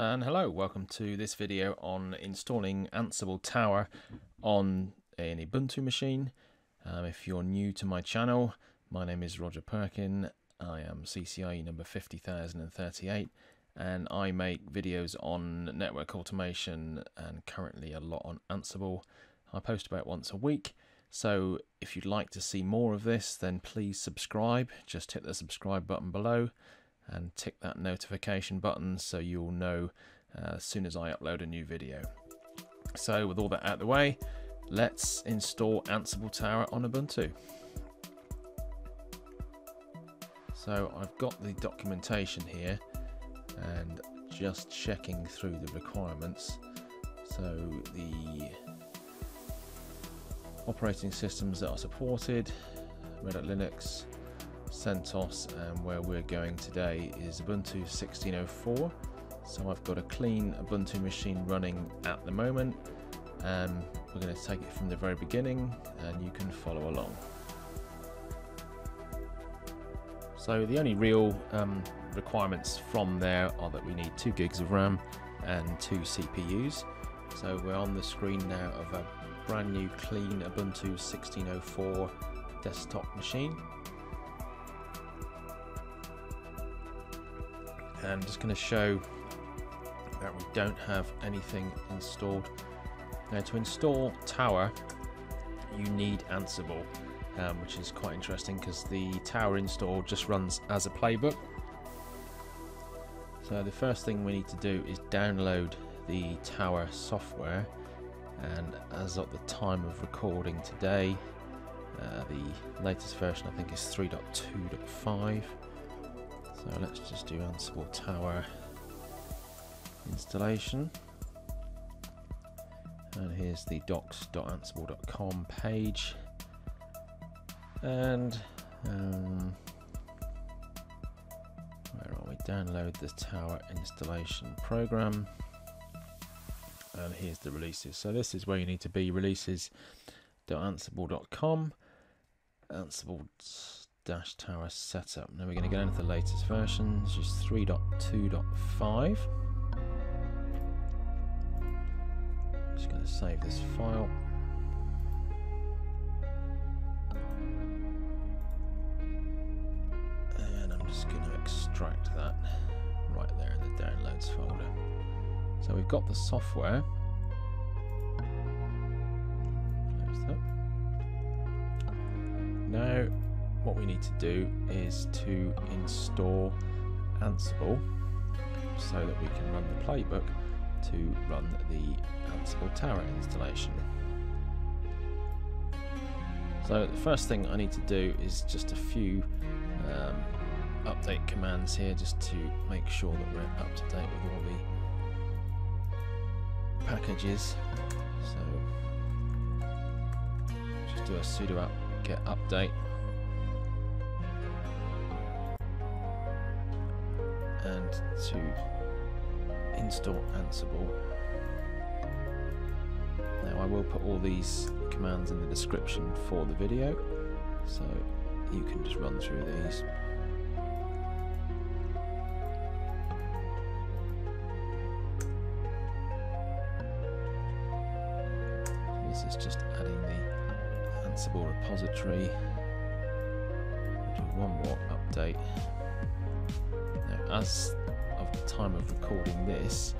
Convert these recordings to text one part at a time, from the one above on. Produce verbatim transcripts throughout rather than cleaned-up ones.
And hello, welcome to this video on installing Ansible Tower on an Ubuntu machine. Um, if you're new to my channel, my name is Roger Perkin. I am C C I E number fifty thousand thirty-eight, and I make videos on network automation and currently a lot on Ansible. I post about once a week, so if you'd like to see more of this, then please subscribe. Just hit the subscribe button below and tick that notification button so you'll know uh, as soon as I upload a new video. So with all that out of the way, let's install Ansible Tower on Ubuntu. So I've got the documentation here and just checking through the requirements. So the operating systems that are supported, Red Hat Linux, CentOS, and where we're going today is Ubuntu sixteen oh four. So I've got a clean Ubuntu machine running at the moment, and we're going to take it from the very beginning and you can follow along. So the only real um, requirements from there are that we need two gigs of RAM and two C P Us. So we're on the screen now of a brand new clean Ubuntu sixteen oh four desktop machine. And I'm just going to show that we don't have anything installed. Now, to install Tower, you need Ansible, um, which is quite interesting because the Tower install just runs as a playbook. So the first thing we need to do is download the Tower software. And as of the time of recording today, uh, the latest version I think is three point two point five. So let's just do Ansible Tower installation. And here's the docs dot ansible dot com page. And um, where are we? Download the Tower installation program. And here's the releases. So this is where you need to be: releases dot ansible dot com, Ansible dash tower setup. Now we're going to go into the latest version, which is three point two point five. Just going to save this file. And I'm just going to extract that right there in the downloads folder. So we've got the software. Close that. Now what we need to do is to install Ansible so that we can run the playbook to run the Ansible Tower installation. So the first thing I need to do is just a few um, update commands here, just to make sure that we're up to date with all the packages. So just do a sudo up get update. And to install Ansible. Now I will put all these commands in the description for the video, so you can just run through these. This is just adding the Ansible repository. We'll do one more update. As of the time of recording this,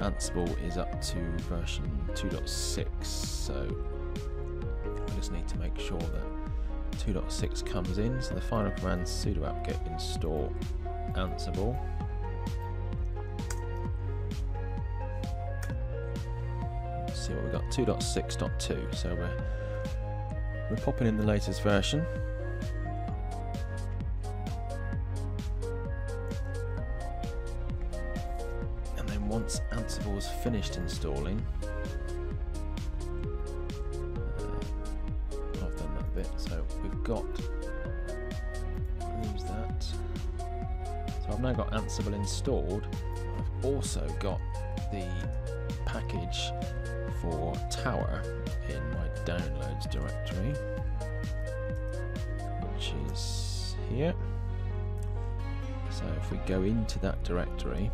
Ansible is up to version two point six, so I just need to make sure that two point six comes in. So the final command is sudo apt-get install Ansible. Let's see what we've got, two point six point two, so we're, we're popping in the latest version. Once Ansible is finished installing, uh, I've done that bit, so we've got, lose that, so I've now got Ansible installed. I've also got the package for Tower in my downloads directory, which is here. So if we go into that directory,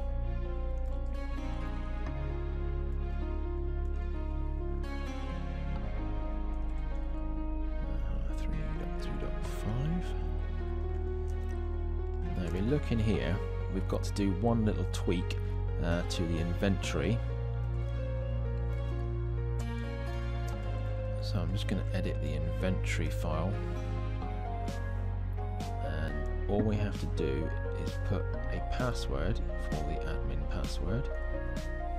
back in here, we've got to do one little tweak uh, to the inventory. So I'm just going to edit the inventory file, and all we have to do is put a password for the admin password.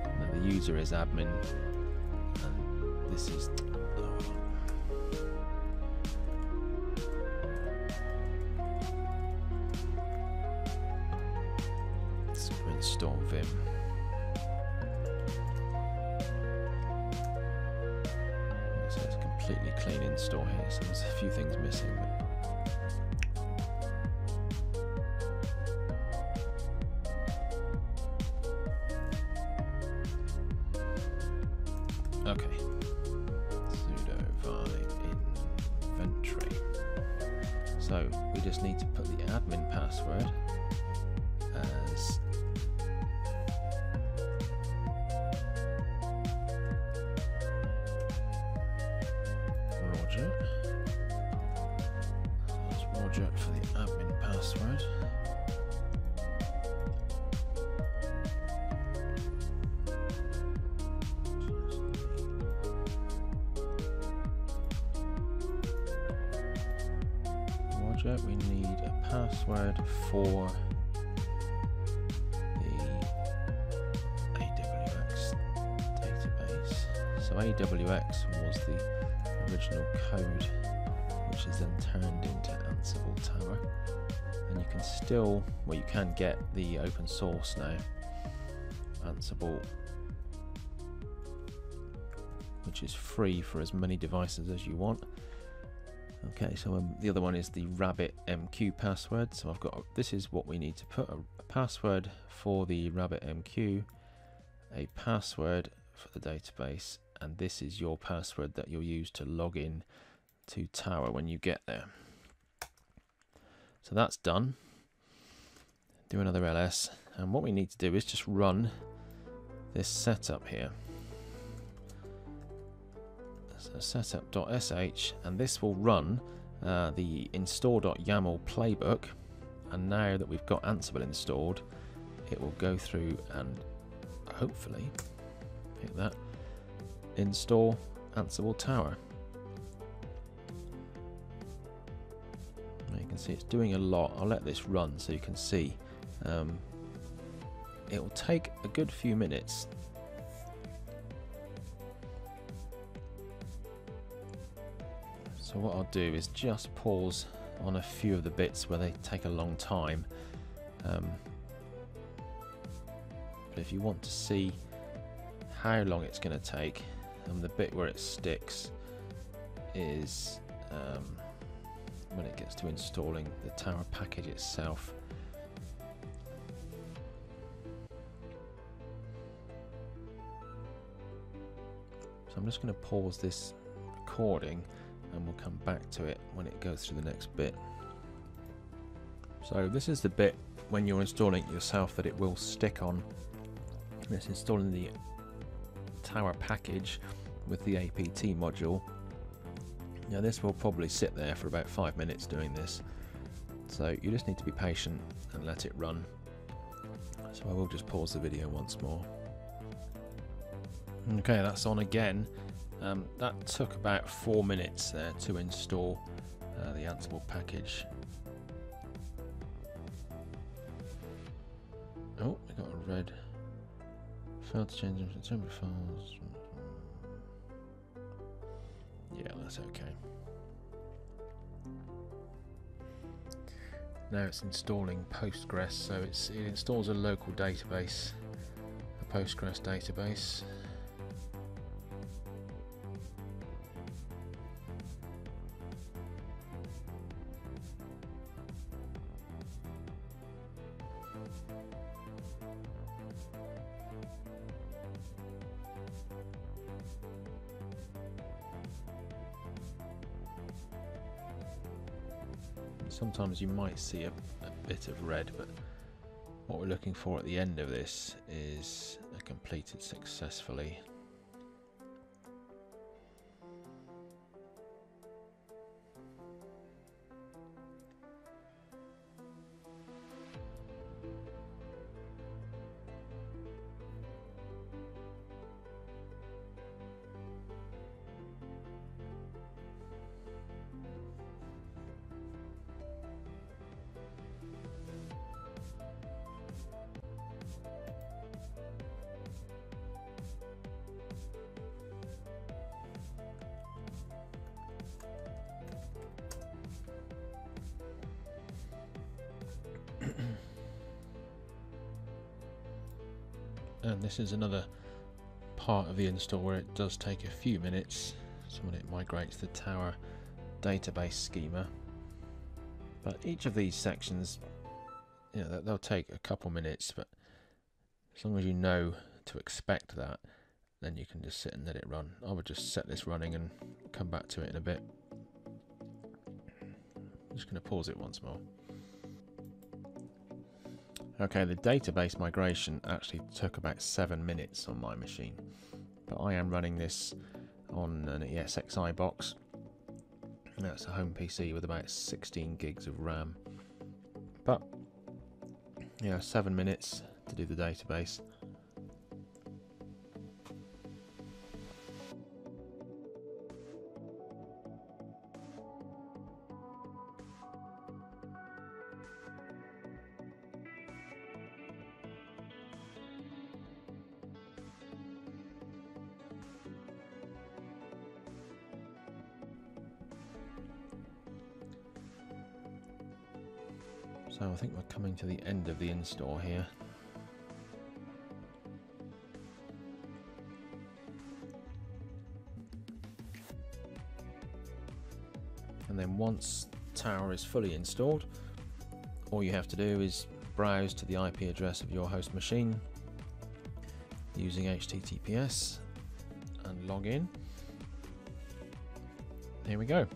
Now the user is admin, and this is oh. Let's install Vim. Completely clean install here, so there's a few things missing. Okay, sudo var inventory. So we just need to put the admin password as Roger. That's Roger for the admin password. Roger, we need a password for the A W X database. So A W X was the original code, which is then turned into Ansible Tower, and you can still, well, you can get the open source now, Ansible, which is free for as many devices as you want. Okay, so um, the other one is the RabbitMQ password. So I've got, this is what we need to put, a, a password for the RabbitMQ, a password for the database, and this is your password that you'll use to log in to Tower when you get there. So that's done. Do another L S, and what we need to do is just run this setup here. So setup.sh, and this will run uh, the install.yaml playbook, and now that we've got Ansible installed, it will go through and hopefully hit that. Install Ansible Tower. Now you can see it's doing a lot. I'll let this run so you can see. Um, it will take a good few minutes. So what I'll do is just pause on a few of the bits where they take a long time. Um, but if you want to see how long it's going to take, and the bit where it sticks is um, when it gets to installing the Tower package itself. So I'm just going to pause this recording, and we'll come back to it when it goes through the next bit. So this is the bit when you're installing it yourself that it will stick on. It's installing the Tower package with the A P T module. Now this will probably sit there for about five minutes doing this, so you just need to be patient and let it run. So I will just pause the video once more. Okay, that's on again. Um, that took about four minutes there to install uh, the Ansible package. Oh, I got a red. Failed to change into temporary files. Yeah, that's okay. Now it's installing Postgres, so it's, it installs a local database, a Postgres database. Sometimes you might see a, a bit of red, but what we're looking for at the end of this is a completed successfully. and this is another part of the install where it does take a few minutes. So when it migrates the tower database schema, but each of these sections, you know, they'll take a couple minutes, but as long as you know to expect that, then you can just sit and let it run. I would just set this running and come back to it in a bit. I'm just going to pause it once more. Okay, the database migration actually took about seven minutes on my machine, but I am running this on an ESXi box. That's a home P C with about sixteen gigs of RAM. But yeah, seven minutes to do the database. So I think we're coming to the end of the install here. And then once Tower is fully installed, all you have to do is browse to the I P address of your host machine using H T T P S and log in. Here we go.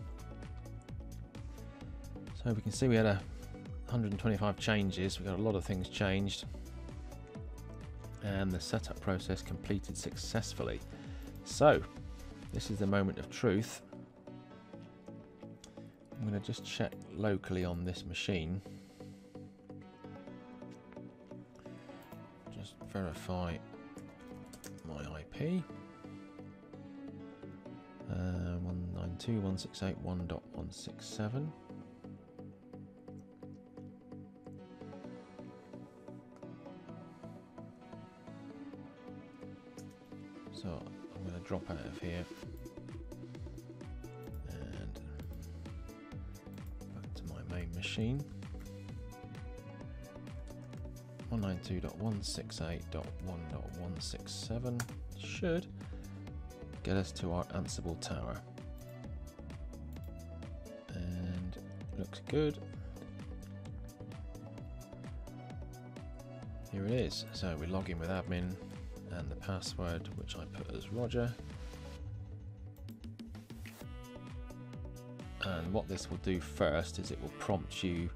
So we can see we had a one hundred twenty-five changes. We've got a lot of things changed, and the setup process completed successfully. So this is the moment of truth. I'm going to just check locally on this machine, just verify my I P, uh, one ninety-two dot one sixty-eight dot one dot one sixty-seven. So I'm going to drop out of here and back to my main machine, one ninety-two dot one sixty-eight dot one dot one sixty-seven should get us to our Ansible tower, and looks good. Here it is. So we log in with admin and the password, which I put as Roger. And what this will do first is it will prompt you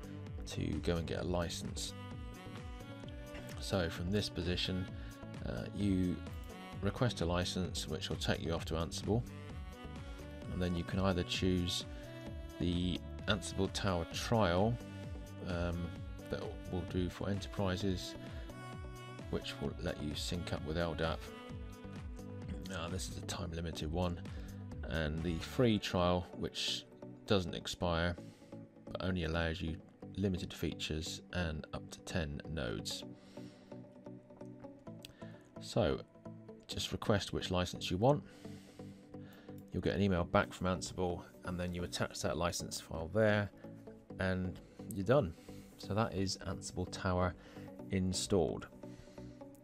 to go and get a license. So from this position, uh, you request a license, which will take you off to Ansible, and then you can either choose the Ansible Tower trial um, that will do for enterprises, which will let you sync up with L D A P. Now this is a time limited one, and the free trial, which doesn't expire but only allows you limited features and up to ten nodes. So just request which license you want. You'll get an email back from Ansible, and then you attach that license file there and you're done. So that is Ansible Tower installed.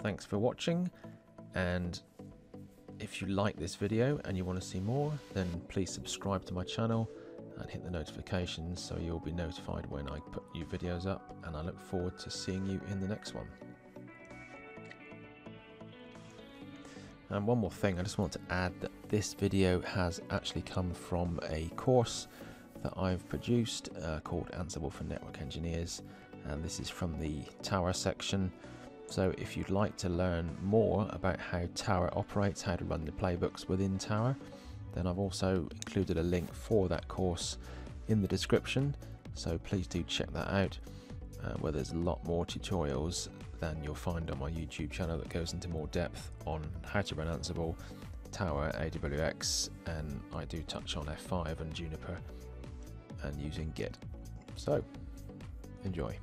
Thanks for watching, and if you like this video and you want to see more, then please subscribe to my channel and hit the notifications so you'll be notified when I put new videos up, and I look forward to seeing you in the next one. And one more thing, I just want to add that this video has actually come from a course that I've produced uh, called Ansible for Network Engineers, and this is from the Tower section. So if you'd like to learn more about how Tower operates, how to run the playbooks within Tower, then I've also included a link for that course in the description. So please do check that out, uh, where there's a lot more tutorials than you'll find on my YouTube channel that goes into more depth on how to run Ansible, Tower, A W X, and I do touch on F five and Juniper and using Git. So enjoy.